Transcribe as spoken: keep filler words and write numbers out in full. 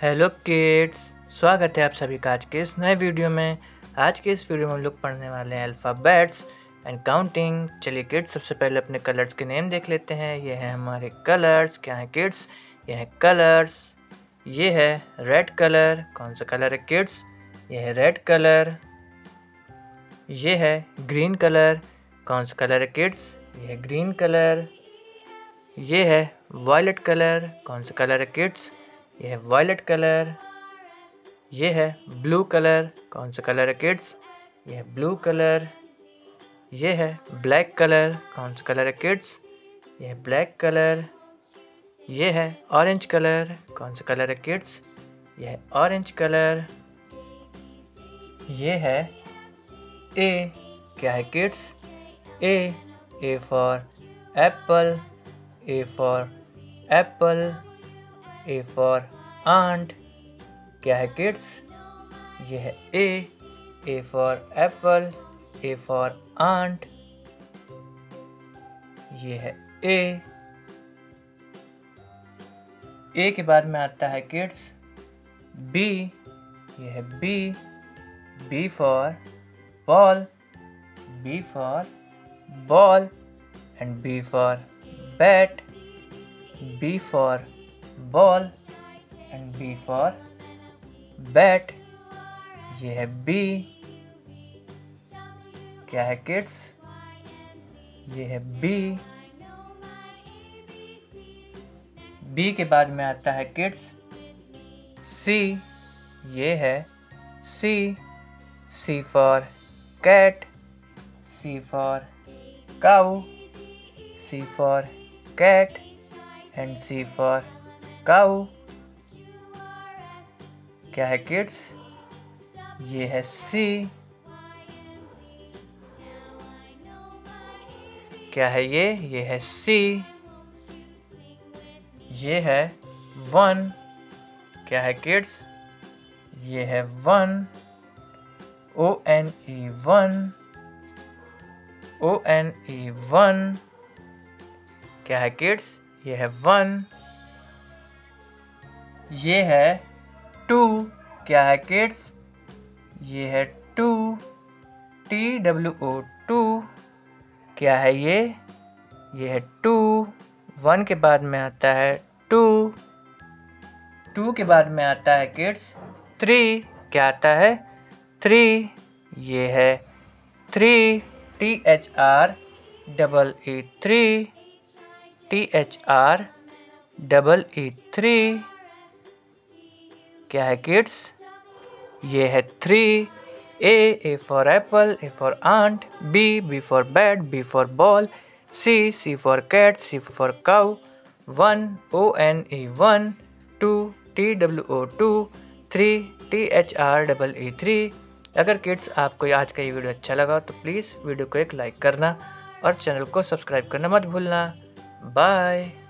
Hello kids, स्वागत है आप सभी का आज के इस नए वीडियो में। आज के इस वीडियो में हम लोग पढ़ने वाले हैं अल्फ़ाबेट्स एंड काउंटिंग। चलिए किड्स, सबसे पहले अपने कलर्स के नेम देख लेते हैं। ये हैं हमारे कलर्स। क्या हैं किड्स? ये हैं कलर्स। ये है रेड कलर। कौन सा कलर है किड्स? ये है रेड कलर। ये है ग्रीन कलर। कौन सा कलर है किड्स? ये है ग्रीन कलर। ये है वायलेट कलर। कौन सा कलर है किड्स? यह है वायलेट कलर। यह है ब्लू कलर। कौन सा कलर है किड्स? यह है ब्लू कलर। यह है ब्लैक कलर। कौन सा कलर है किड्स? यह है ब्लैक कलर। यह है ऑरेंज कलर। कौन सा कलर है किड्स? यह है ऑरेंज कलर। यह है ए। क्या है kids? A. A for apple. A for apple. A for ant. क्या है किड्स? यह है A. A for apple. A for ant. यह है ए। ए के बाद में आता है किड्स बी। यह है B. B for ball. B for ball and B for bat. B for ball and B for bat. ये है बी। क्या है किड्स? ये है बी। बी के बाद में आता है किड्स सी। ये है C. C for cat. C for cow. C for cat and C for cow. क्या है किड्स? ये है सी। क्या है ये? ये है सी। ये है वन। क्या है किड्स? ये है one. O N E one. O N E one. क्या है किड्स? ये है वन। ये है टू। क्या है किड्स? ये है two. T W O two. क्या है ये? ये है टू। वन के बाद में आता है टू। टू के बाद में आता है किड्स थ्री। क्या आता है? थ्री। ये है three. T H R double E three. T H R double E three. क्या है किड्स? ये है three. A. A for apple. A for ant. B. B for bat. B for ball. C. C for cat. C for cow. One. O N E one. Two. T W O two. Three. T H R double E three. अगर kids आपको आज का ये video अच्छा लगा तो please video को एक लाइक करना और चैनल को सब्सक्राइब करना मत भूलना। बाय।